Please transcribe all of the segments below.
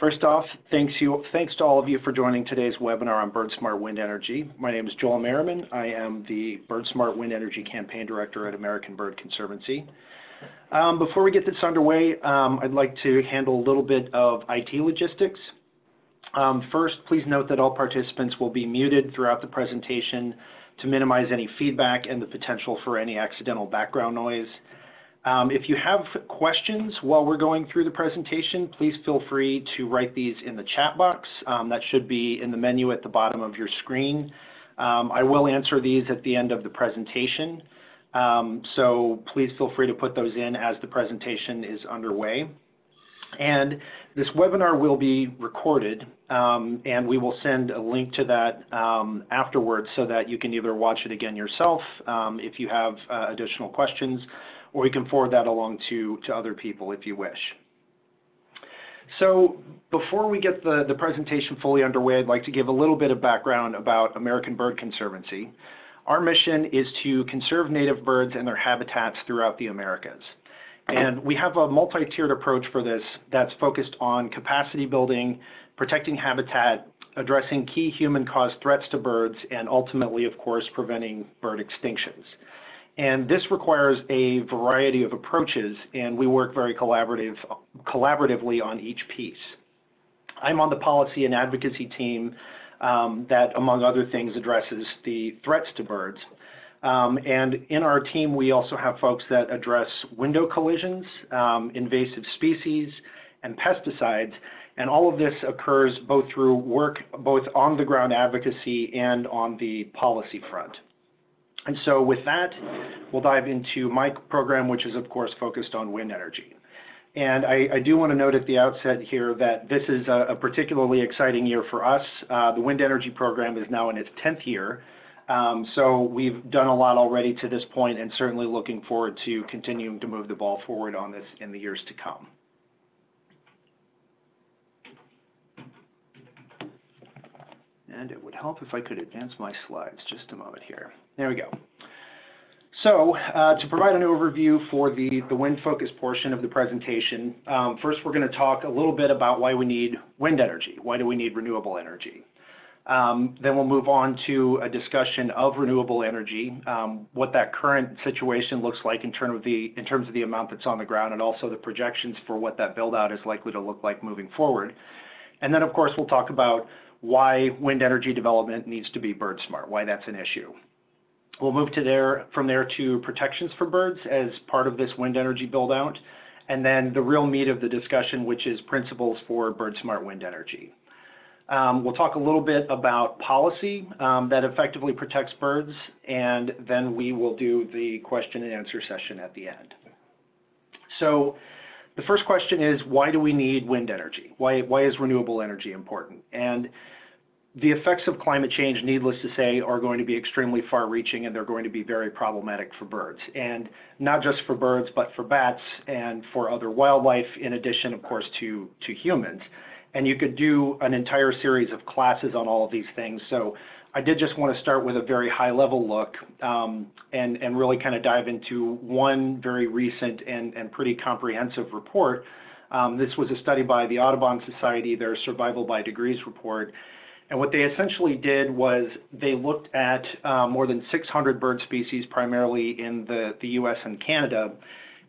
First off, thanks to all of you for joining today's webinar on BirdSmart Wind Energy. My name is Joel Merriman. I am the BirdSmart Wind Energy Campaign Director at American Bird Conservancy. Before we get this underway, I'd like to handle a little bit of IT logistics. First, please note that all participants will be muted throughout the presentation to minimize any feedback and the potential for any accidental background noise. If you have questions while we're going through the presentation, please feel free to write these in the chat box. That should be in the menu at the bottom of your screen. I will answer these at the end of the presentation, so please feel free to put those in as the presentation is underway. And this webinar will be recorded, and we will send a link to that afterwards so that you can either watch it again yourself if you have additional questions, or you can forward that along to other people if you wish. So before we get the presentation fully underway, I'd like to give a little bit of background about American Bird Conservancy. Our mission is to conserve native birds and their habitats throughout the Americas. And we have a multi-tiered approach for this that's focused on capacity building, protecting habitat, addressing key human-caused threats to birds, and ultimately, of course, preventing bird extinctions. And this requires a variety of approaches, and we work very collaboratively on each piece. I'm on the policy and advocacy team that, among other things, addresses the threats to birds. And in our team, we also have folks that address window collisions, invasive species, and pesticides. And all of this occurs both through work, both on the ground advocacy and on the policy front. And so with that, we'll dive into my program, which is, of course, focused on wind energy. And I do want to note at the outset here that this is a particularly exciting year for us. The wind energy program is now in its 10th year. So we've done a lot already to this point, and certainly looking forward to continuing to move the ball forward on this in the years to come. And it would help if I could advance my slides just a moment here. There we go. So to provide an overview for the wind focus portion of the presentation, first we're going to talk a little bit about why we need wind energy. Why do we need renewable energy? Then we'll move on to a discussion of renewable energy, what that current situation looks like in terms of the amount that's on the ground, and also the projections for what that build out is likely to look like moving forward. And then, of course, we'll talk about why wind energy development needs to be bird smart, why that's an issue. We'll move from there to protections for birds as part of this wind energy build out, and then the real meat of the discussion, which is principles for bird smart wind energy. We'll talk a little bit about policy that effectively protects birds, and then we will do the question and answer session at the end. So the first question is, why do we need wind energy? Why is renewable energy important? And the effects of climate change, needless to say, are going to be extremely far-reaching, and they're going to be very problematic for birds. And not just for birds, but for bats and for other wildlife, in addition, of course, to humans. And you could do an entire series of classes on all of these things. So I did just want to start with a very high-level look and really kind of dive into one very recent and pretty comprehensive report. This was a study by the Audubon Society, their Survival by Degrees report. And what they essentially did was they looked at more than 600 bird species, primarily in the US and Canada,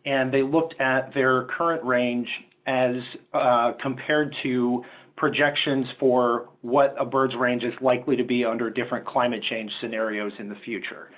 and they looked at their current range as compared to projections for what a bird's range is likely to be under different climate change scenarios in the future.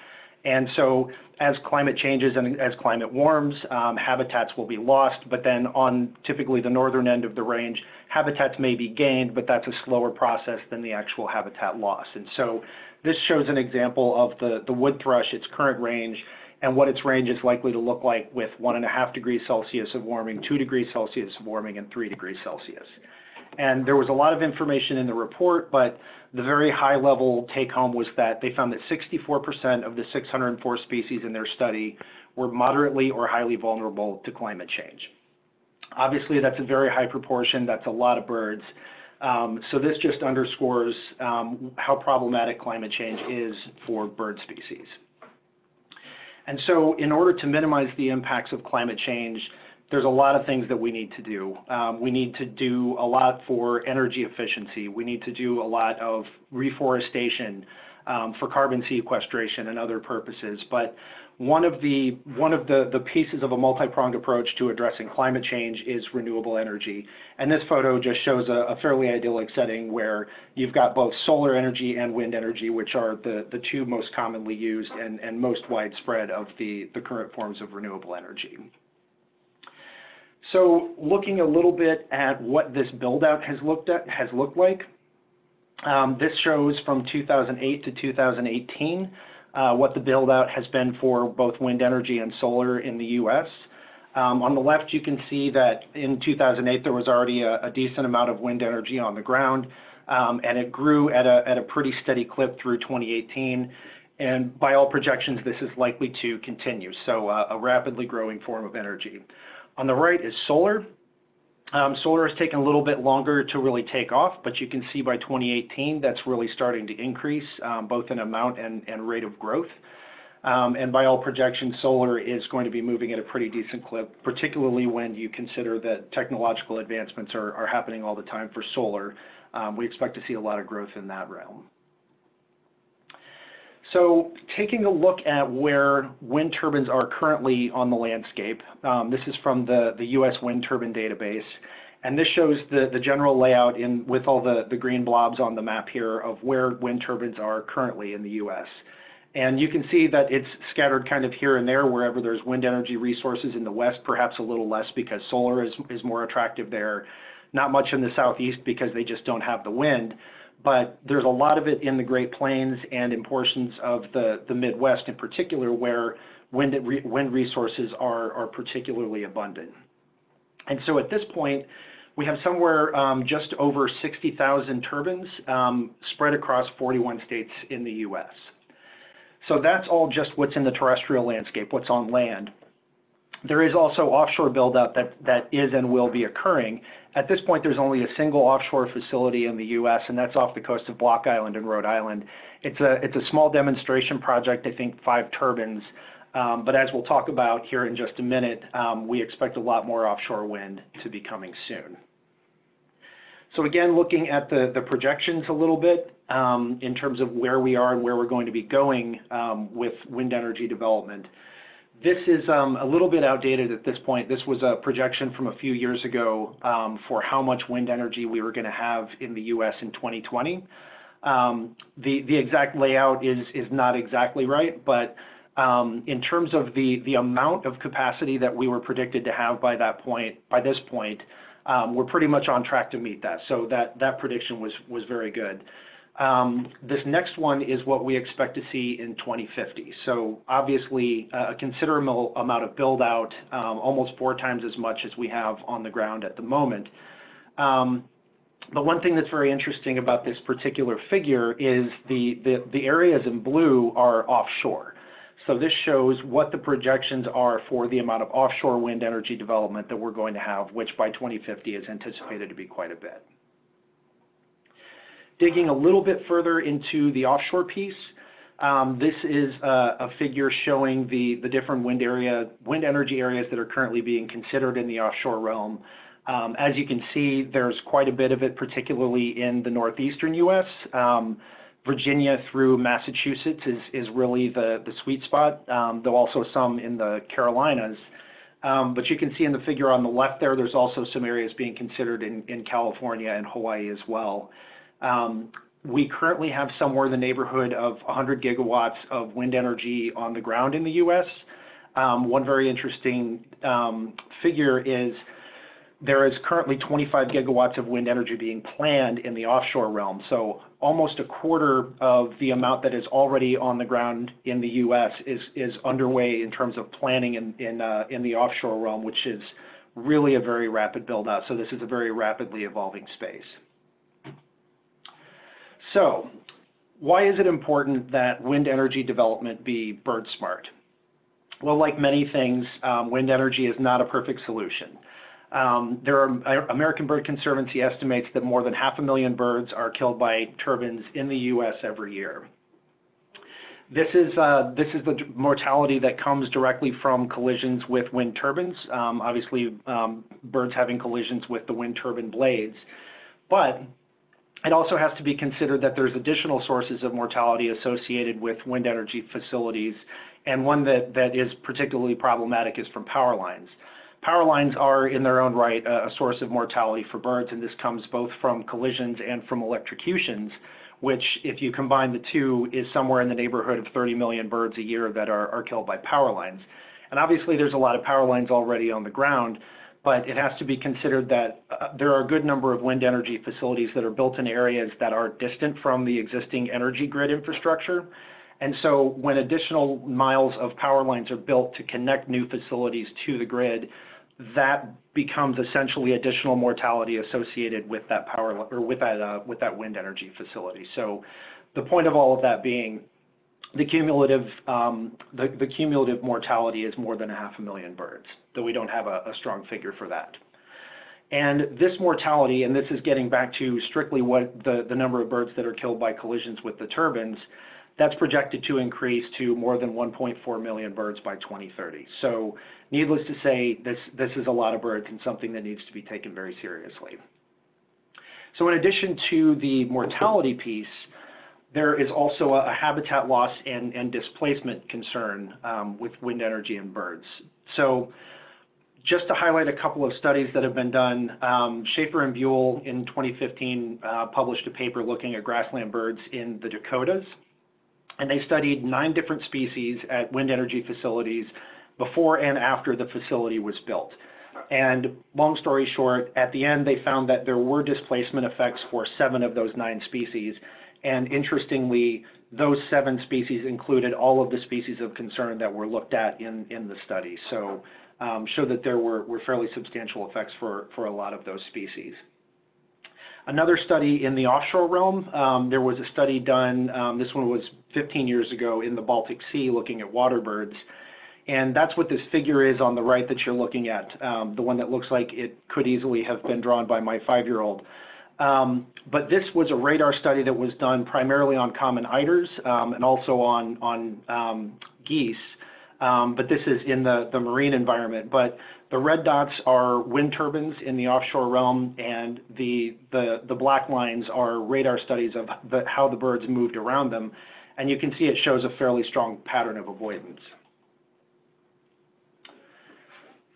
And so as climate changes and as climate warms, habitats will be lost, but then on typically the northern end of the range, habitats may be gained, but that's a slower process than the actual habitat loss. And so this shows an example of the wood thrush, its current range, and what its range is likely to look like with 1.5 degrees Celsius of warming, 2 degrees Celsius of warming, and 3 degrees Celsius. And there was a lot of information in the report, but the very high level take home was that they found that 64% of the 604 species in their study were moderately or highly vulnerable to climate change. Obviously, that's a very high proportion. That's a lot of birds. So this just underscores how problematic climate change is for bird species. And so in order to minimize the impacts of climate change, there's a lot of things that we need to do. We need to do a lot for energy efficiency. We need to do a lot of reforestation for carbon sequestration and other purposes. But one of the pieces of a multi-pronged approach to addressing climate change is renewable energy. And this photo just shows a fairly idyllic setting where you've got both solar energy and wind energy, which are the two most commonly used and most widespread of the current forms of renewable energy. So looking a little bit at what this build-out has looked like, this shows from 2008 to 2018 what the build-out has been for both wind energy and solar in the U.S. On the left, you can see that in 2008 there was already a decent amount of wind energy on the ground, and it grew at a pretty steady clip through 2018. And by all projections, this is likely to continue. So a rapidly growing form of energy. On the right is solar. Solar has taken a little bit longer to really take off, but you can see by 2018 that's really starting to increase both in amount and rate of growth. And by all projections, solar is going to be moving at a pretty decent clip, particularly when you consider that technological advancements are happening all the time for solar. We expect to see a lot of growth in that realm. So taking a look at where wind turbines are currently on the landscape, this is from the U.S. wind turbine database, and this shows the general layout with all the green blobs on the map here of where wind turbines are currently in the U.S. And you can see that it's scattered kind of here and there wherever there's wind energy resources in the west, perhaps a little less because solar is more attractive there, not much in the southeast because they just don't have the wind. But there's a lot of it in the Great Plains and in portions of the Midwest in particular where wind resources are particularly abundant. And so at this point, we have somewhere just over 60,000 turbines spread across 41 states in the U.S. So that's all just what's in the terrestrial landscape, what's on land. There is also offshore buildup that is and will be occurring. At this point, there's only a single offshore facility in the U.S., and that's off the coast of Block Island in Rhode Island. It's a small demonstration project, I think 5 turbines, but as we'll talk about here in just a minute, we expect a lot more offshore wind to be coming soon. So again, looking at the projections a little bit in terms of where we are and where we're going to be going with wind energy development. This is a little bit outdated at this point. This was a projection from a few years ago for how much wind energy we were going to have in the U.S. in 2020. The exact layout is not exactly right, but in terms of the amount of capacity that we were predicted to have by this point, we're pretty much on track to meet that. So that prediction was very good. This next one is what we expect to see in 2050. So obviously a considerable amount of build out, almost 4 times as much as we have on the ground at the moment. But one thing that's very interesting about this particular figure is the areas in blue are offshore. So this shows what the projections are for the amount of offshore wind energy development that we're going to have, which by 2050 is anticipated to be quite a bit. Digging a little bit further into the offshore piece, this is a figure showing the different wind energy areas that are currently being considered in the offshore realm. As you can see, there's quite a bit of it, particularly in the northeastern U.S. Virginia through Massachusetts is really the sweet spot, though also some in the Carolinas. But you can see in the figure on the left there, there's also some areas being considered in California and Hawaii as well. We currently have somewhere in the neighborhood of 100 gigawatts of wind energy on the ground in the U.S. One very interesting figure is there is currently 25 gigawatts of wind energy being planned in the offshore realm. So almost a quarter of the amount that is already on the ground in the U.S. is underway in terms of planning in the offshore realm, which is really a very rapid build out. So this is a very rapidly evolving space. So, why is it important that wind energy development be bird smart? Well, like many things, wind energy is not a perfect solution. American Bird Conservancy estimates that more than 500,000 birds are killed by turbines in the U.S. every year. This is the mortality that comes directly from collisions with wind turbines. Obviously, birds having collisions with the wind turbine blades. But it also has to be considered that there's additional sources of mortality associated with wind energy facilities, and one that is particularly problematic is from power lines. Power lines are in their own right a source of mortality for birds, and this comes both from collisions and from electrocutions, which, if you combine the two, is somewhere in the neighborhood of 30 million birds a year that are killed by power lines. And obviously there's a lot of power lines already on the ground, but it has to be considered that there are a good number of wind energy facilities that are built in areas that are distant from the existing energy grid infrastructure. And so when additional miles of power lines are built to connect new facilities to the grid, that becomes essentially additional mortality associated with that power or with that wind energy facility. So the point of all of that being, the cumulative mortality is more than 500,000 birds, though we don't have a strong figure for that. And this mortality, and this is getting back to strictly what the number of birds that are killed by collisions with the turbines, that's projected to increase to more than 1.4 million birds by 2030. So needless to say, this is a lot of birds and something that needs to be taken very seriously. So in addition to the mortality piece, there is also a habitat loss and displacement concern with wind energy and birds. So just to highlight a couple of studies that have been done, Schaefer and Buell in 2015 published a paper looking at grassland birds in the Dakotas. And they studied 9 different species at wind energy facilities before and after the facility was built. And long story short, at the end, they found that there were displacement effects for 7 of those 9 species. And interestingly, those 7 species included all of the species of concern that were looked at in the study. So show that there were fairly substantial effects for a lot of those species. Another study in the offshore realm, there was a study done, this one was 15 years ago in the Baltic Sea looking at water birds. And that's what this figure is on the right that you're looking at, the one that looks like it could easily have been drawn by my 5-year-old. But this was a radar study that was done primarily on common eiders and also on geese. But this is in the marine environment. But the red dots are wind turbines in the offshore realm, and the black lines are radar studies of how the birds moved around them. And you can see it shows a fairly strong pattern of avoidance.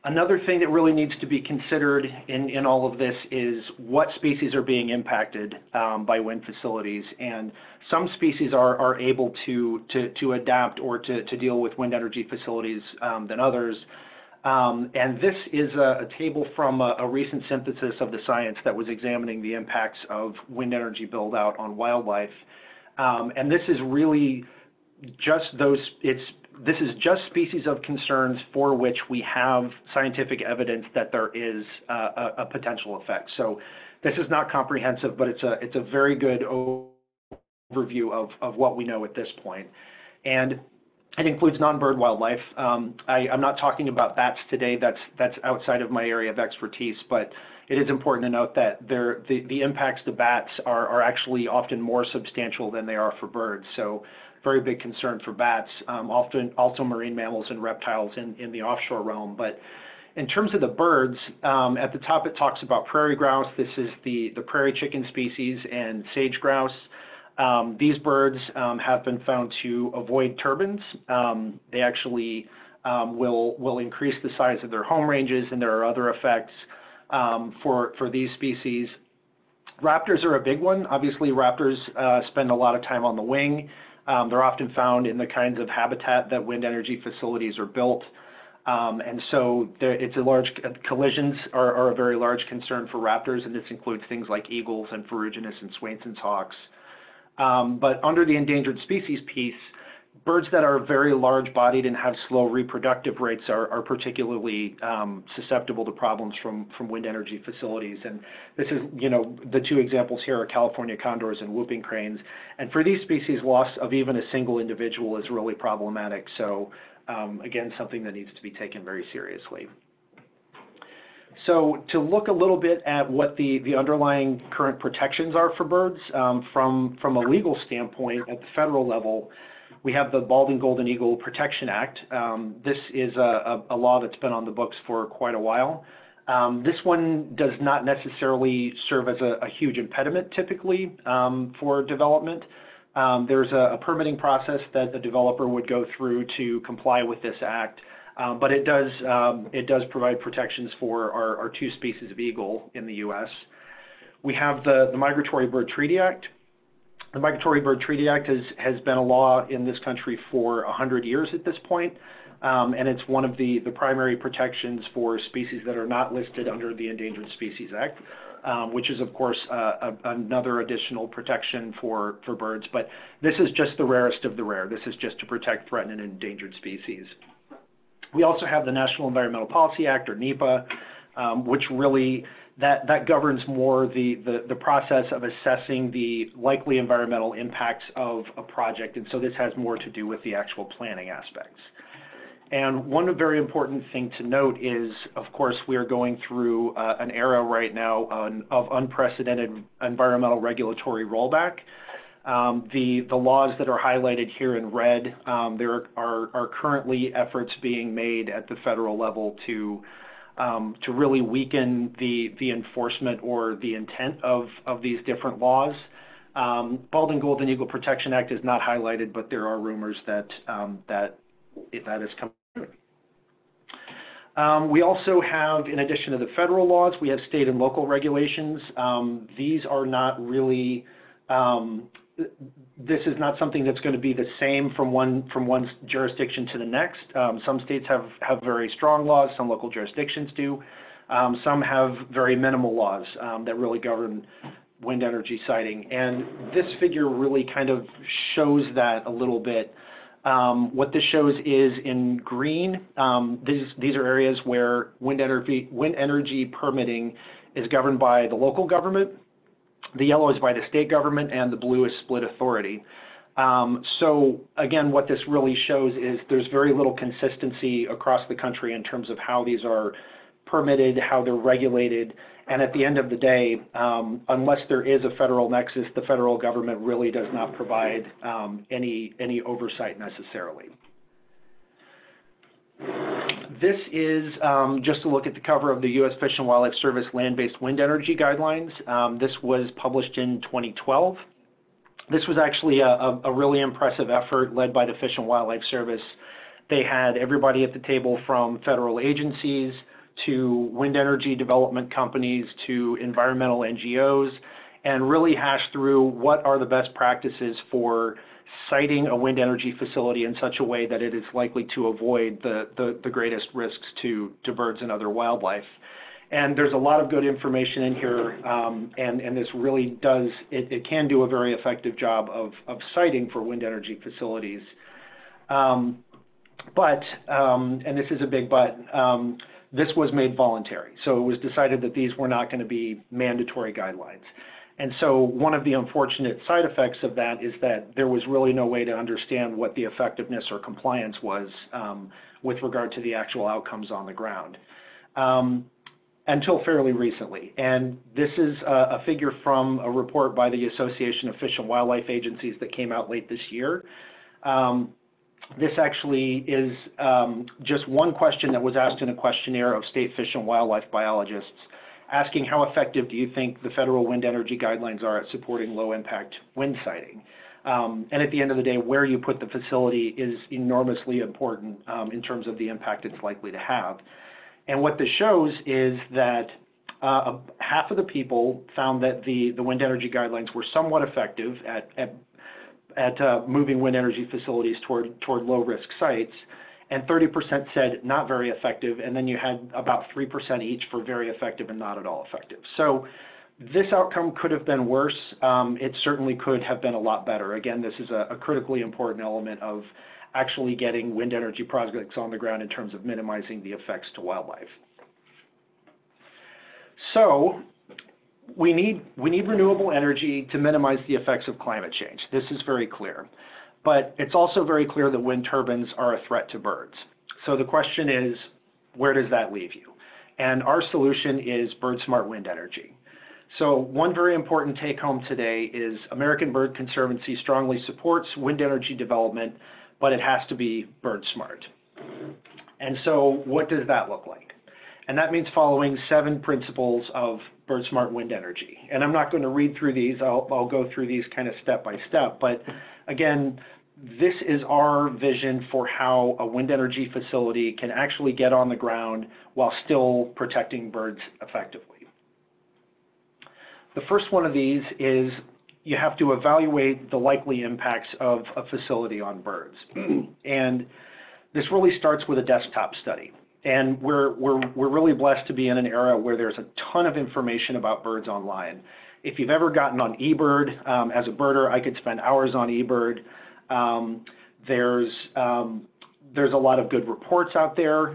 Another thing that really needs to be considered in all of this is what species are being impacted by wind facilities. And some species are able to adapt or to deal with wind energy facilities than others. And this is a table from a recent synthesis of the science that was examining the impacts of wind energy build-out on wildlife. And this is really just this is just species of concerns for which we have scientific evidence that there is a potential effect. So this is not comprehensive, but it's a very good overview of what we know at this point. And it includes non-bird wildlife. I'm not talking about bats today. That's outside of my area of expertise, but it is important to note that the impacts to bats are actually often more substantial than they are for birds. So very big concern for bats, often also marine mammals and reptiles in the offshore realm. But in terms of the birds, at the top it talks about prairie grouse. This is the prairie chicken species and sage grouse. These birds have been found to avoid turbines. They actually will increase the size of their home ranges, and there are other effects for these species. Raptors are a big one. Obviously, raptors spend a lot of time on the wing. They're often found in the kinds of habitat that wind energy facilities are built. And so collisions are a very large concern for raptors, and this includes things like eagles and ferruginous and Swainson's hawks. But under the endangered species piece, birds that are very large-bodied and have slow reproductive rates are particularly susceptible to problems from wind energy facilities. And this is, the two examples here are California condors and whooping cranes. And for these species, loss of even a single individual is really problematic. So again, something that needs to be taken very seriously. So to look a little bit at what the underlying current protections are for birds from a legal standpoint at the federal level, We have the Bald and Golden Eagle Protection Act. This is a law that's been on the books for quite a while. This one does not necessarily serve as a huge impediment typically for development. There's a permitting process that the developer would go through to comply with this act, but it does provide protections for our two species of eagle in the U.S. We have the Migratory Bird Treaty Act. The Migratory Bird Treaty Act has been a law in this country for 100 years at this point, and it's one of the primary protections for species that are not listed under the Endangered Species Act, which is, of course, another additional protection for birds. But this is just the rarest of the rare. This is just to protect threatened and endangered species. We also have the National Environmental Policy Act, or NEPA, which really that governs more the process of assessing the likely environmental impacts of a project, and so this has more to do with the actual planning aspects. And one very important thing to note is, of course, we are going through an era right now of unprecedented environmental regulatory rollback. The laws that are highlighted here in red, there are currently efforts being made at the federal level to really weaken the enforcement or the intent of these different laws. Bald and Golden Eagle Protection Act is not highlighted, but there are rumors that that is coming through. We also have, in addition to the federal laws, we have state and local regulations. These are not really, this is not something that's going to be the same from one jurisdiction to the next. Some states have very strong laws, some local jurisdictions do. Some have very minimal laws that really govern wind energy sighting. And this figure really kind of shows that a little bit. What this shows is in green, these are areas where wind energy permitting is governed by the local government. The yellow is by the state government, and the blue is split authority. So again, what this really shows is there's very little consistency across the country in terms of how these are permitted, how they're regulated, and at the end of the day, unless there is a federal nexus, the federal government really does not provide any oversight necessarily. This is just a look at the cover of the U.S. Fish and Wildlife Service Land-Based Wind Energy Guidelines. This was published in 2012. This was actually a really impressive effort led by the Fish and Wildlife Service. They had everybody at the table from federal agencies to wind energy development companies to environmental NGOs, and really hashed through what are the best practices for siting a wind energy facility in such a way that it is likely to avoid the greatest risks to birds and other wildlife. And there's a lot of good information in here, and this really does, it can do a very effective job of siting for wind energy facilities. And this is a big but, this was made voluntary. So it was decided that these were not going to be mandatory guidelines. And so one of the unfortunate side effects of that is that there was really no way to understand what the effectiveness or compliance was with regard to the actual outcomes on the ground until fairly recently. And this is a figure from a report by the Association of Fish and Wildlife Agencies that came out late this year. This actually is just one question that was asked in a questionnaire of state fish and wildlife biologists, asking how effective do you think the federal wind energy guidelines are at supporting low-impact wind siting. And at the end of the day, where you put the facility is enormously important in terms of the impact it's likely to have. And what this shows is that half of the people found that the wind energy guidelines were somewhat effective at moving wind energy facilities toward low-risk sites. And 30% said not very effective, and then you had about 3% each for very effective and not at all effective. So this outcome could have been worse. It certainly could have been a lot better. Again, this is a critically important element of actually getting wind energy projects on the ground in terms of minimizing the effects to wildlife. So we need renewable energy to minimize the effects of climate change. This is very clear. But it's also very clear that wind turbines are a threat to birds. So the question is, where does that leave you? And our solution is BirdSmart Wind Energy. So one very important take-home today is American Bird Conservancy strongly supports wind energy development, but it has to be bird smart. And so what does that look like? And that means following 7 principles of BirdSmart Wind Energy. And I'm not going to read through these. I'll go through these kind of step by step. But again, this is our vision for how a wind energy facility can actually get on the ground while still protecting birds effectively. The first one of these is you have to evaluate the likely impacts of a facility on birds. And this really starts with a desktop study. And we're really blessed to be in an era where there's a ton of information about birds online. If you've ever gotten on eBird, as a birder, I could spend hours on eBird. There's a lot of good reports out there.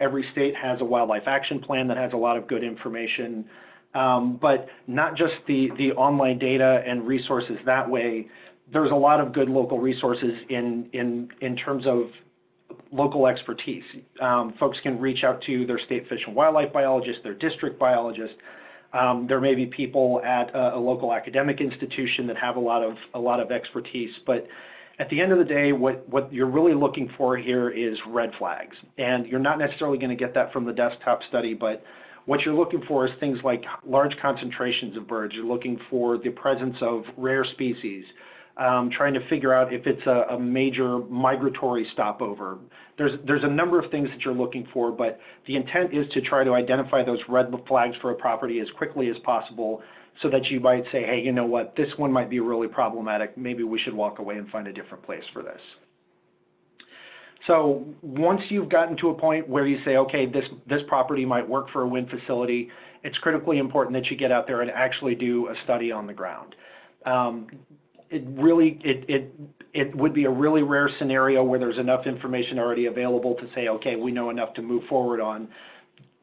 Every state has a wildlife action plan that has a lot of good information. But not just the online data and resources that way. There's a lot of good local resources in terms of local expertise. Folks can reach out to their state fish and wildlife biologist, their district biologist. There may be people at a local academic institution that have a lot of expertise. But at the end of the day, what you're really looking for here is red flags. And you're not necessarily going to get that from the desktop study, but what you're looking for is things like large concentrations of birds. You're looking for the presence of rare species. Trying to figure out if it's a major migratory stopover. There's a number of things that you're looking for, but the intent is to try to identify those red flags for a property as quickly as possible so that you might say, hey, you know what, this one might be really problematic. Maybe we should walk away and find a different place for this. So once you've gotten to a point where you say, okay, this property might work for a wind facility, it's critically important that you get out there and actually do a study on the ground. It would be a really rare scenario where there's enough information already available to say, okay, we know enough to move forward on.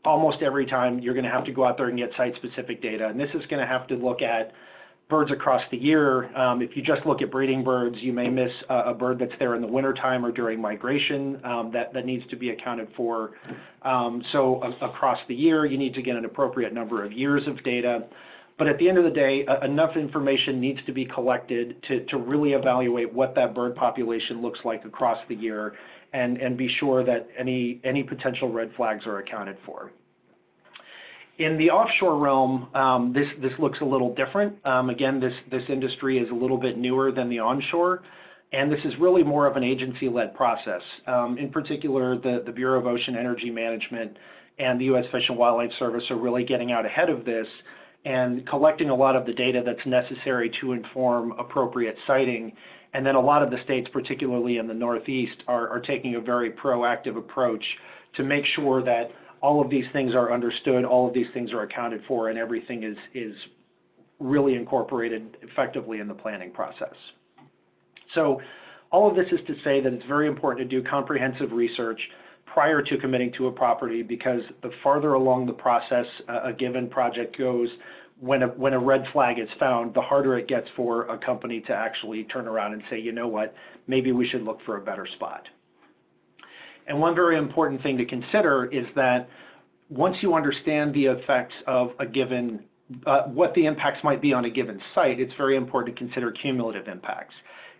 Almost every time you're going to have to go out there and get site-specific data, and this is going to have to look at birds across the year. If you just look at breeding birds, you may miss a bird that's there in the wintertime or during migration that needs to be accounted for. So across the year, you need to get an appropriate number of years of data. But at the end of the day, enough information needs to be collected to really evaluate what that bird population looks like across the year and be sure that any potential red flags are accounted for. In the offshore realm, this looks a little different. Again, this industry is a little bit newer than the onshore, and this is really more of an agency-led process. In particular, the Bureau of Ocean Energy Management and the U.S. Fish and Wildlife Service are really getting out ahead of this and collecting a lot of the data that's necessary to inform appropriate siting. And then a lot of the states, particularly in the Northeast, are taking a very proactive approach to make sure that all of these things are understood, all of these things are accounted for, and everything is really incorporated effectively in the planning process. So all of this is to say that it's very important to do comprehensive research prior to committing to a property, because the farther along the process a given project goes, when a red flag is found, the harder it gets for a company to actually turn around and say, you know what, maybe we should look for a better spot. And one very important thing to consider is that once you understand the effects of a given, what the impacts might be on a given site, it's very important to consider cumulative impacts.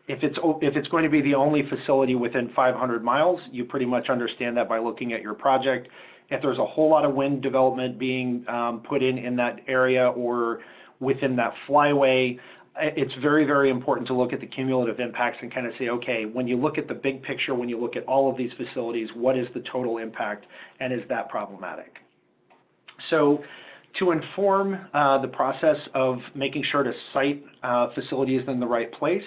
If it's going to be the only facility within 500 miles, you pretty much understand that by looking at your project. If there's a whole lot of wind development being put in that area or within that flyway, it's very, very important to look at the cumulative impacts and kind of say, okay, when you look at the big picture, when you look at all of these facilities, what is the total impact, and is that problematic? So to inform the process of making sure to site facilities in the right place,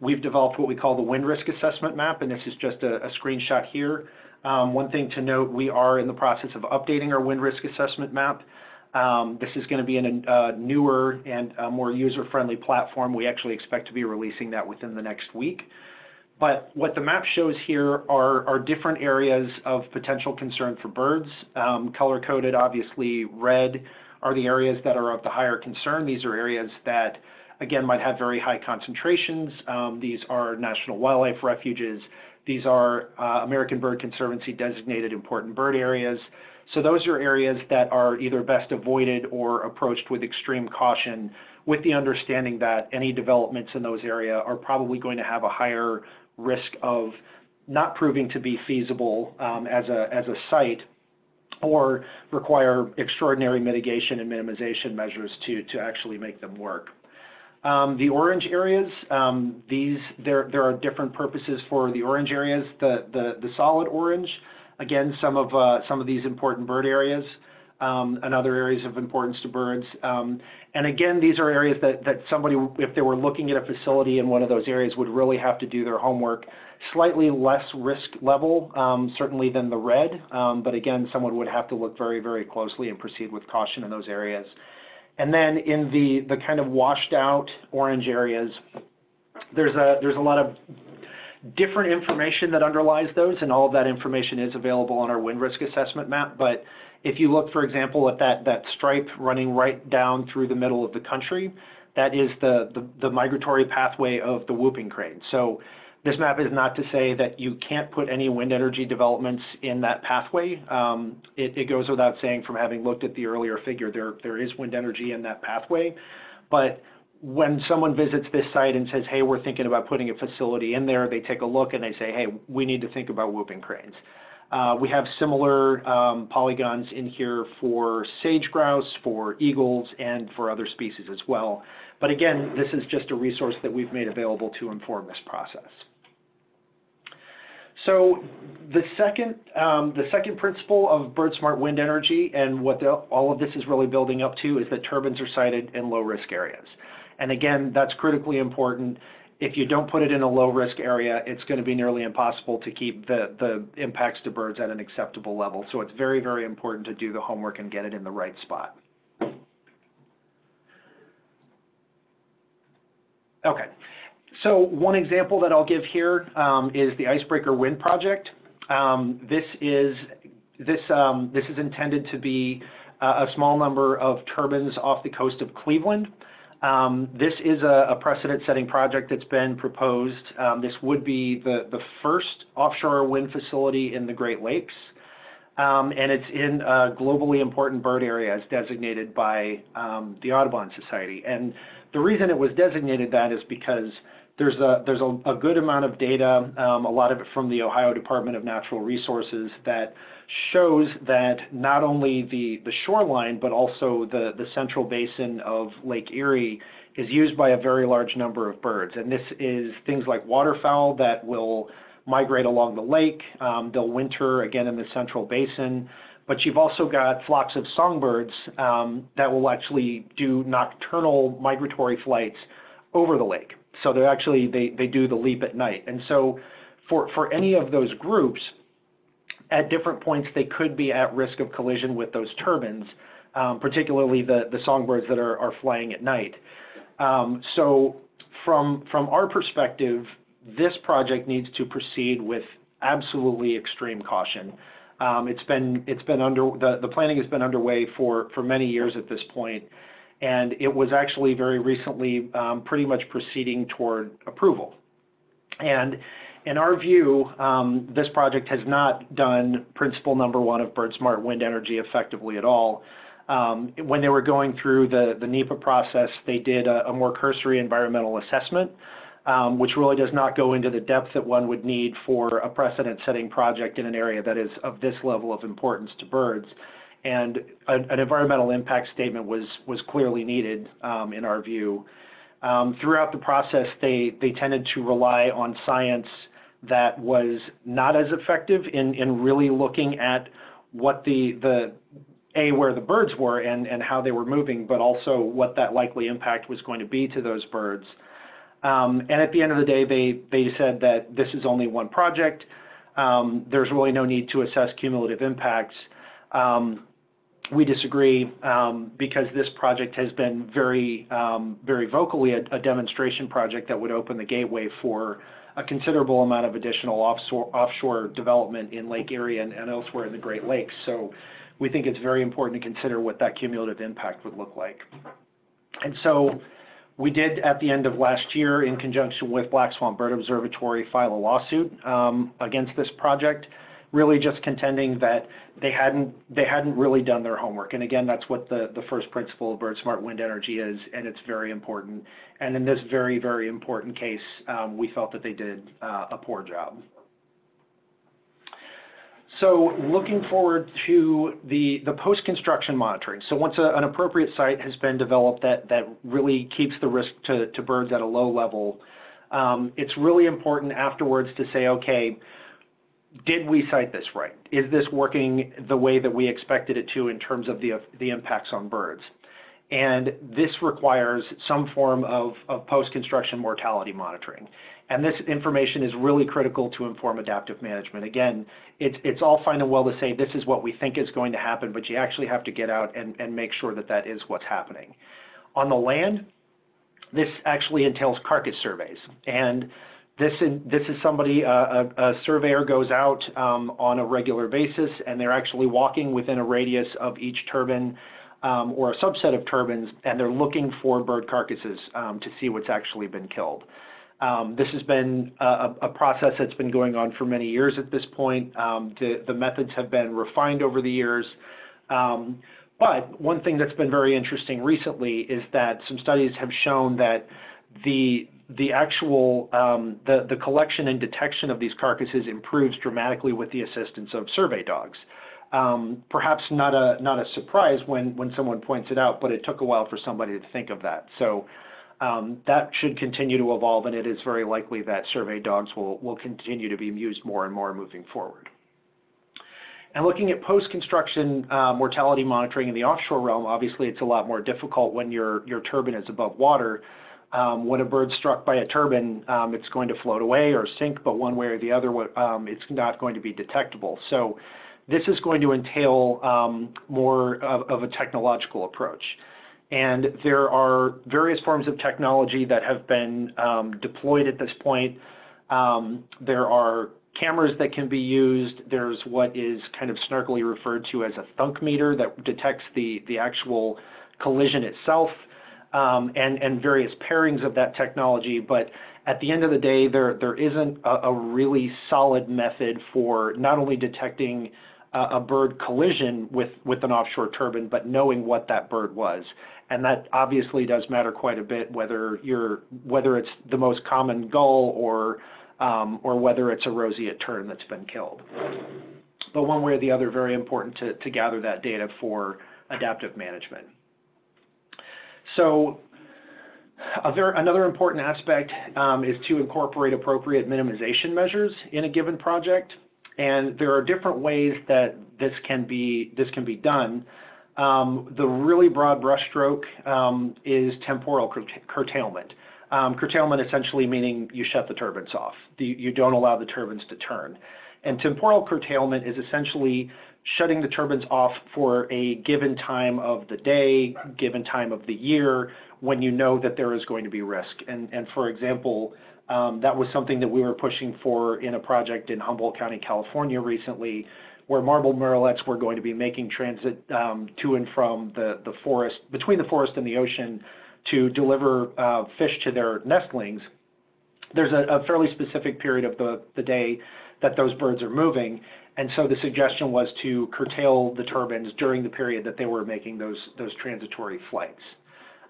we've developed what we call the wind risk assessment map, and this is just a screenshot here. One thing to note, we are in the process of updating our wind risk assessment map. This is going to be in a newer and more user-friendly platform. We actually expect to be releasing that within the next week. But what the map shows here are different areas of potential concern for birds. Color-coded, obviously, red are the areas that are of the higher concern. These are areas that, again, might have very high concentrations. These are national wildlife refuges. These are American Bird Conservancy designated important bird areas. So those are areas that are either best avoided or approached with extreme caution, with the understanding that any developments in those areas are probably going to have a higher risk of not proving to be feasible as a site, or require extraordinary mitigation and minimization measures to actually make them work. The orange areas, there are different purposes for the orange areas. The solid orange, again, some of these important bird areas, and other areas of importance to birds. And again, these are areas that somebody, if they were looking at a facility in one of those areas, would really have to do their homework. Slightly less risk level, certainly than the red, but again, someone would have to look very, very closely and proceed with caution in those areas. And then in the kind of washed out orange areas, there's a lot of different information that underlies those, and all of that information is available on our wind risk assessment map. But if you look, for example, at that stripe running right down through the middle of the country, that is the migratory pathway of the whooping crane. So this map is not to say that you can't put any wind energy developments in that pathway. It goes without saying, from having looked at the earlier figure, there is wind energy in that pathway. But when someone visits this site and says, hey, we're thinking about putting a facility in there, they take a look and they say, hey, we need to think about whooping cranes. We have similar polygons in here for sage grouse, for eagles, and for other species as well. But again, this is just a resource that we've made available to inform this process. So the second principle of BirdSmart Wind Energy, and what all of this is really building up to, is that turbines are sited in low-risk areas. And again, that's critically important. If you don't put it in a low-risk area, it's going to be nearly impossible to keep the impacts to birds at an acceptable level. So it's very, very important to do the homework and get it in the right spot. Okay. So one example that I'll give here is the Icebreaker Wind Project. This is intended to be a small number of turbines off the coast of Cleveland. This is a precedent-setting project that's been proposed. This would be the first offshore wind facility in the Great Lakes, and it's in a globally important bird area as designated by the Audubon Society. And the reason it was designated that is because there's a good amount of data, a lot of it from the Ohio Department of Natural Resources, that shows that not only the shoreline, but also the central basin of Lake Erie is used by a very large number of birds. And this is things like waterfowl that will migrate along the lake. They'll winter again in the central basin. But you've also got flocks of songbirds that will actually do nocturnal migratory flights over the lake. So they're actually, they do the leap at night. And so for any of those groups, at different points, they could be at risk of collision with those turbines, particularly the songbirds that are flying at night. So from our perspective, this project needs to proceed with absolutely extreme caution. The planning has been underway for many years at this point, and it was actually very recently pretty much proceeding toward approval. And in our view, this project has not done principle number one of BirdSmart Wind Energy effectively at all. When they were going through the NEPA process, they did a more cursory environmental assessment, which really does not go into the depth that one would need for a precedent-setting project in an area that is of this level of importance to birds. And an environmental impact statement was clearly needed in our view. Throughout the process, they tended to rely on science that was not as effective in really looking at what where the birds were and how they were moving, but also what that likely impact was going to be to those birds. And at the end of the day, they said that this is only one project. There's really no need to assess cumulative impacts. We disagree because this project has been very, very vocally a demonstration project that would open the gateway for a considerable amount of additional offshore development in Lake Erie and elsewhere in the Great Lakes. So we think it's very important to consider what that cumulative impact would look like. And so we did, at the end of last year, in conjunction with Black Swamp Bird Observatory, file a lawsuit against this project. really just contending that they hadn't really done their homework. And again, that's what the first principle of BirdSmart Wind Energy is, and it's very important. And in this very, very important case, we felt that they did a poor job. So looking forward to the post-construction monitoring. So once an appropriate site has been developed that really keeps the risk to birds at a low level, it's really important afterwards to say, okay, did we site this right? Is this working the way that we expected it to in terms of the impacts on birds? And this requires some form of post-construction mortality monitoring. And this information is really critical to inform adaptive management. Again, it's all fine and well to say this is what we think is going to happen, but you actually have to get out and make sure that that is what's happening. On the land, this actually entails carcass surveys. And this is somebody, a surveyor goes out on a regular basis, and they're actually walking within a radius of each turbine or a subset of turbines, and they're looking for bird carcasses to see what's actually been killed. This has been a process that's been going on for many years at this point. The methods have been refined over the years. But one thing that's been very interesting recently is that some studies have shown that the actual the collection and detection of these carcasses improves dramatically with the assistance of survey dogs. Perhaps not a surprise when someone points it out, but it took a while for somebody to think of that. So. That should continue to evolve, and it is very likely that survey dogs will continue to be used more and more moving forward. And looking at post-construction mortality monitoring in the offshore realm, obviously it's a lot more difficult when your turbine is above water. When a bird's struck by a turbine, it's going to float away or sink, but one way or the other, it's not going to be detectable. So this is going to entail more of a technological approach. And there are various forms of technology that have been deployed at this point. There are cameras that can be used. There's what is kind of snarkily referred to as a thunk meter that detects the actual collision itself and various pairings of that technology. But at the end of the day, there isn't a really solid method for not only detecting a bird collision with an offshore turbine, but knowing what that bird was. And that obviously does matter quite a bit, whether it's the most common gull or whether it's a roseate tern that's been killed. But one way or the other, very important to gather that data for adaptive management. So another important aspect is to incorporate appropriate minimization measures in a given project. And there are different ways that this can be done. The really broad brushstroke is temporal curtailment. Curtailment essentially meaning you shut the turbines off. You don't allow the turbines to turn. And temporal curtailment is essentially shutting the turbines off for a given time of the day, given time of the year, when you know that there is going to be risk. And for example, that was something that we were pushing for in a project in Humboldt County, California recently, where marbled murrelets were going to be making transit to and from the forest, between the forest and the ocean, to deliver fish to their nestlings. There's a fairly specific period of the day that those birds are moving, and so the suggestion was to curtail the turbines during the period that they were making those transitory flights.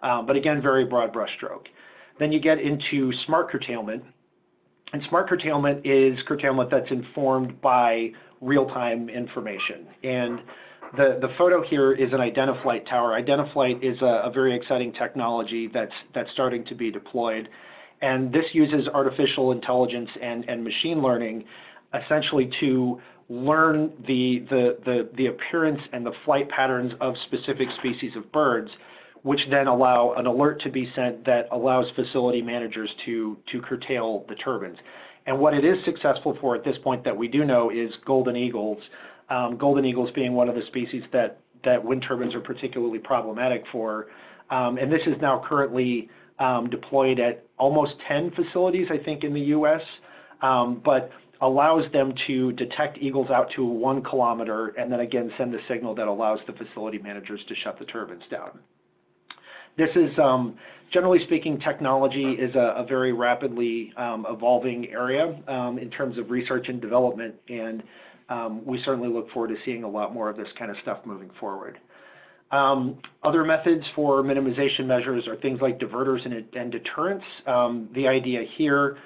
But again, very broad brushstroke. Then you get into smart curtailment, and smart curtailment is curtailment that's informed by real-time information. And the photo here is an Identiflight tower. Identiflight is a very exciting technology that's starting to be deployed, and this uses artificial intelligence and machine learning essentially to learn the appearance and the flight patterns of specific species of birds, which then allow an alert to be sent that allows facility managers to curtail the turbines. And what it is successful for at this point that we do know is golden eagles. Golden eagles being one of the species that wind turbines are particularly problematic for. And this is now currently deployed at almost 10 facilities, I think, in the US, but allows them to detect eagles out to 1 kilometer and then again send the signal that allows the facility managers to shut the turbines down. This is, generally speaking, technology is a very rapidly evolving area in terms of research and development, and we certainly look forward to seeing a lot more of this kind of stuff moving forward. Other methods for minimization measures are things like diverters and deterrence. The idea here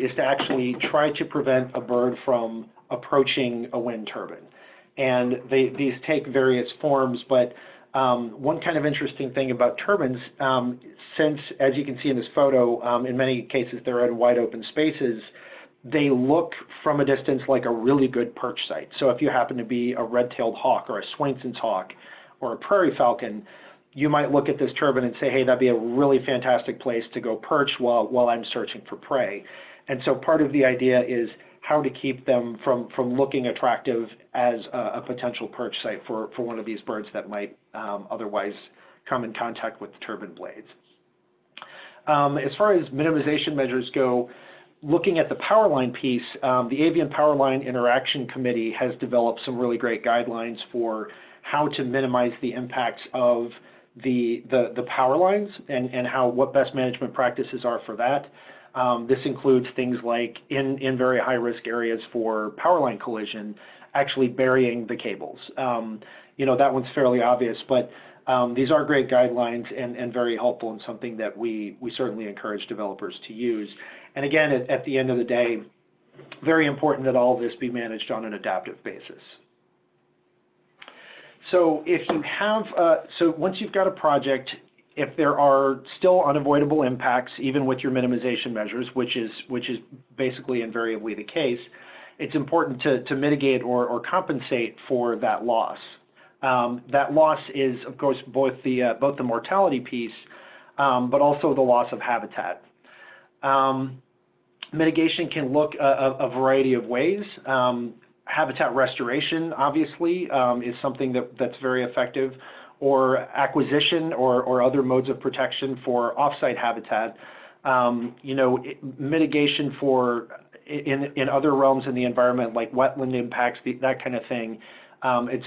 is to actually try to prevent a bird from approaching a wind turbine. And these take various forms, but one kind of interesting thing about turbines, since, as you can see in this photo, in many cases they're in wide open spaces, they look from a distance like a really good perch site. So if you happen to be a red-tailed hawk or a Swainson's hawk or a prairie falcon, you might look at this turbine and say, hey, that'd be a really fantastic place to go perch while I'm searching for prey. And so part of the idea is how to keep them from looking attractive as a potential perch site for one of these birds that might otherwise come in contact with the turbine blades. As far as minimization measures go, looking at the power line piece, the Avian Power Line Interaction Committee has developed some really great guidelines for how to minimize the impacts of the power lines and what best management practices are for that. This includes things like in very high risk areas for power line collision, actually burying the cables. You know, that one's fairly obvious, but these are great guidelines and very helpful and something that we certainly encourage developers to use. And again, at the end of the day, very important that all of this be managed on an adaptive basis. So if you have, once you've got a project, if there are still unavoidable impacts, even with your minimization measures, which is basically invariably the case, it's important to mitigate or compensate for that loss. That loss is, of course, both the mortality piece, but also the loss of habitat. Mitigation can look a variety of ways. Habitat restoration, obviously, is something that's very effective, or acquisition or other modes of protection for offsite habitat. You know, mitigation for in other realms in the environment, like wetland impacts, that kind of thing.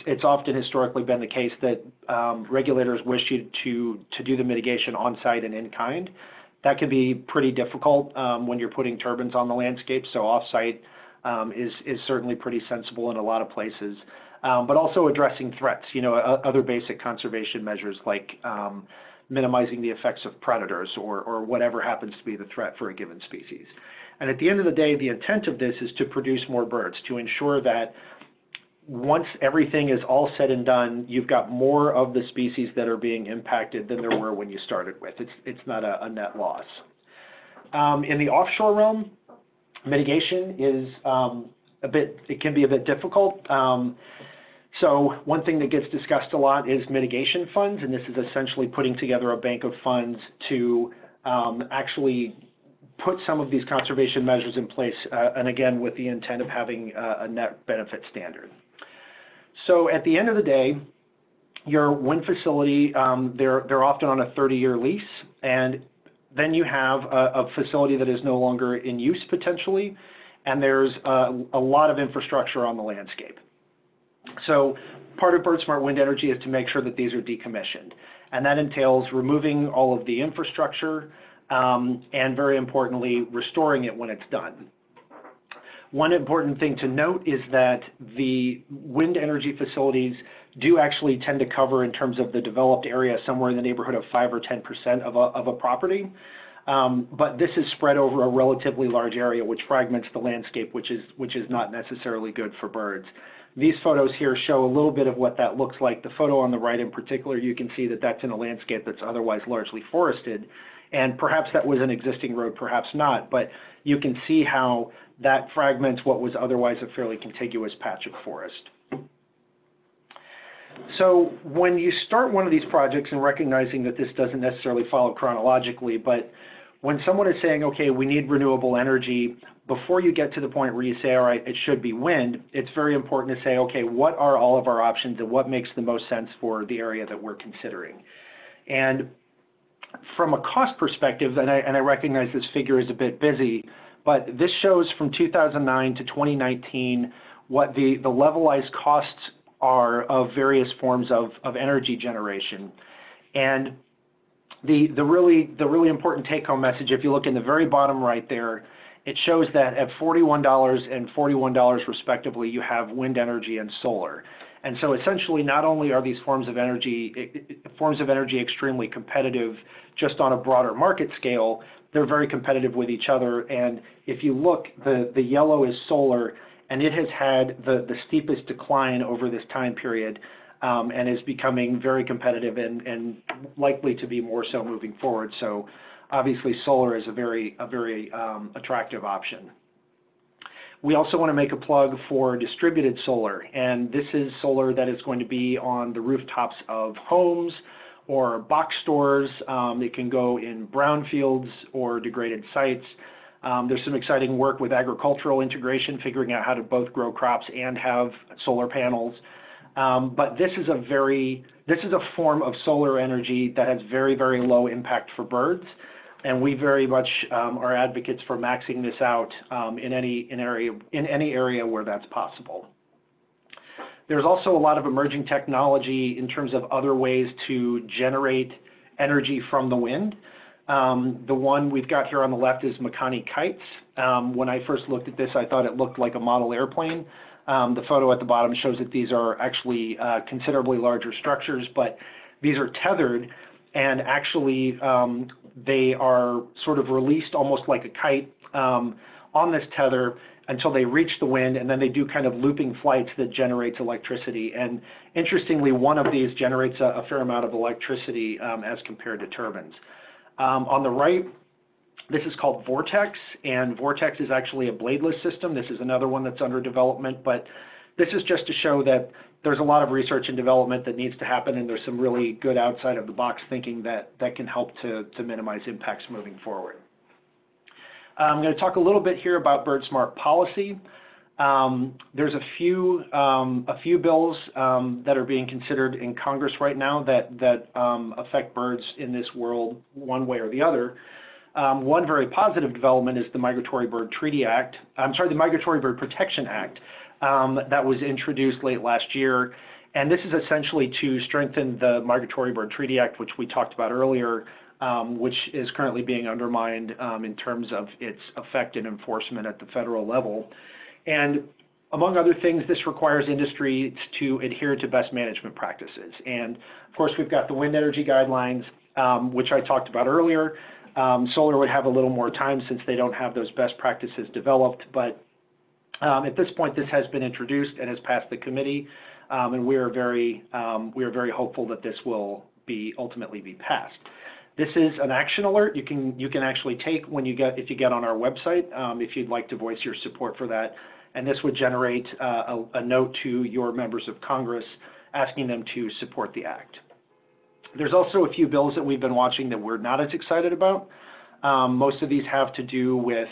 It's often historically been the case that regulators wish you to do the mitigation on site and in kind. That can be pretty difficult when you're putting turbines on the landscape. So off site is certainly pretty sensible in a lot of places. But also addressing threats, you know, other basic conservation measures like minimizing the effects of predators or whatever happens to be the threat for a given species. And at the end of the day, the intent of this is to produce more birds, to ensure that once everything is all said and done, you've got more of the species that are being impacted than there were when you started with. It's not a net loss. In the offshore realm, mitigation is it can be a bit difficult. So one thing that gets discussed a lot is mitigation funds, and this is essentially putting together a bank of funds to actually put some of these conservation measures in place, and again, with the intent of having a net benefit standard. So at the end of the day, your wind facility, they're often on a 30-year lease, and then you have a facility that is no longer in use potentially, and there's a lot of infrastructure on the landscape. So part of BirdSmart Wind Energy is to make sure that these are decommissioned. And that entails removing all of the infrastructure and, very importantly, restoring it when it's done. One important thing to note is that the wind energy facilities do actually tend to cover, in terms of the developed area, somewhere in the neighborhood of 5 or 10% of a property. But this is spread over a relatively large area, which fragments the landscape, which is not necessarily good for birds. These photos here show a little bit of what that looks like. The photo on the right in particular, you can see that that's in a landscape that's otherwise largely forested, and perhaps that was an existing road, perhaps not, but you can see how that fragments what was otherwise a fairly contiguous patch of forest. So when you start one of these projects, and recognizing that this doesn't necessarily follow chronologically, but when someone is saying, okay, we need renewable energy, before you get to the point where you say, all right, it should be wind, it's very important to say, okay, what are all of our options and what makes the most sense for the area that we're considering? And from a cost perspective, and I recognize this figure is a bit busy, but this shows from 2009 to 2019 what the levelized costs are of various forms of energy generation. And the really important take-home message, if you look in the very bottom right there, it shows that at $41 and $41 respectively, you have wind energy and solar. And so essentially, not only are these forms of energy extremely competitive just on a broader market scale, they're very competitive with each other. And if you look, the yellow is solar, and it has had the steepest decline over this time period, and is becoming very competitive and likely to be more so moving forward. So obviously solar is a very attractive option. We also want to make a plug for distributed solar, and this is solar that is going to be on the rooftops of homes or box stores. It can go in brownfields or degraded sites. There's some exciting work with agricultural integration, figuring out how to both grow crops and have solar panels. But this is a form of solar energy that has very, very low impact for birds. And we very much are advocates for maxing this out in any area where that's possible. There's also a lot of emerging technology in terms of other ways to generate energy from the wind. The one we've got here on the left is Makani Kites. When I first looked at this, I thought it looked like a model airplane. The photo at the bottom shows that these are actually considerably larger structures, but these are tethered, and actually they are sort of released almost like a kite on this tether until they reach the wind, and then they do kind of looping flights that generates electricity. And interestingly, one of these generates a fair amount of electricity as compared to turbines. On the right, this is called Vortex, and Vortex is actually a bladeless system. This is another one that's under development, but this is just to show that there's a lot of research and development that needs to happen, and there's some really good outside-of-the-box thinking that can help to minimize impacts moving forward. I'm going to talk a little bit here about BirdSmart policy. There's a few bills that are being considered in Congress right now that affect birds in this world one way or the other. One very positive development is the Migratory Bird the Migratory Bird Protection Act that was introduced late last year. And this is essentially to strengthen the Migratory Bird Treaty Act, which we talked about earlier, which is currently being undermined in terms of its effect and enforcement at the federal level. And among other things, this requires industries to adhere to best management practices. And of course, we've got the wind energy guidelines, which I talked about earlier. Solar would have a little more time since they don't have those best practices developed, but at this point, this has been introduced and has passed the committee, and we are very hopeful that this will ultimately be passed. This is an action alert you can actually take if you get on our website if you'd like to voice your support for that, and this would generate a note to your members of Congress asking them to support the act. There's also a few bills that we've been watching that we're not as excited about. Most of these have to do with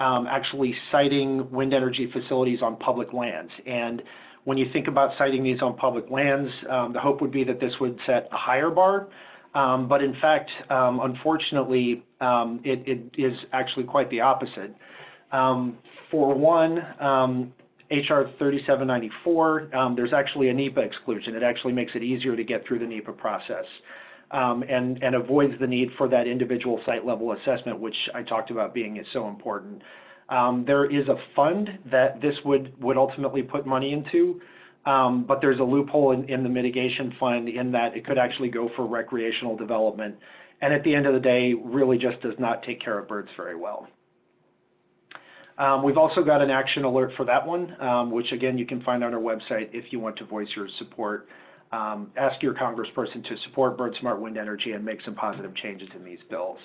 actually siting wind energy facilities on public lands. And when you think about siting these on public lands, the hope would be that this would set a higher bar. But in fact, unfortunately, it is actually quite the opposite. For one, H.R. 3794, there's actually a NEPA exclusion. It actually makes it easier to get through the NEPA process and avoids the need for that individual site-level assessment, which I talked about being so important. There is a fund that this would ultimately put money into, but there's a loophole in the mitigation fund in that it could actually go for recreational development, and at the end of the day, really just does not take care of birds very well. We've also got an action alert for that one, which again, you can find on our website if you want to voice your support. Ask your congressperson to support BirdSmart Wind Energy and make some positive changes in these bills.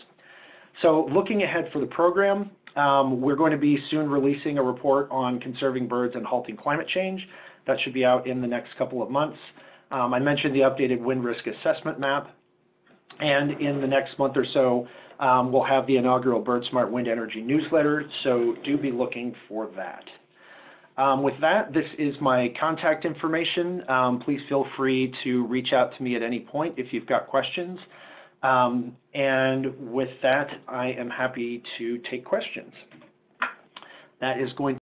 So looking ahead for the program, we're going to be soon releasing a report on conserving birds and halting climate change. That should be out in the next couple of months. I mentioned the updated wind risk assessment map. And in the next month or so, we'll have the inaugural BirdSmart Wind Energy newsletter, so do be looking for that. With that, this is my contact information. Please feel free to reach out to me at any point if you've got questions. And with that, I am happy to take questions. That is going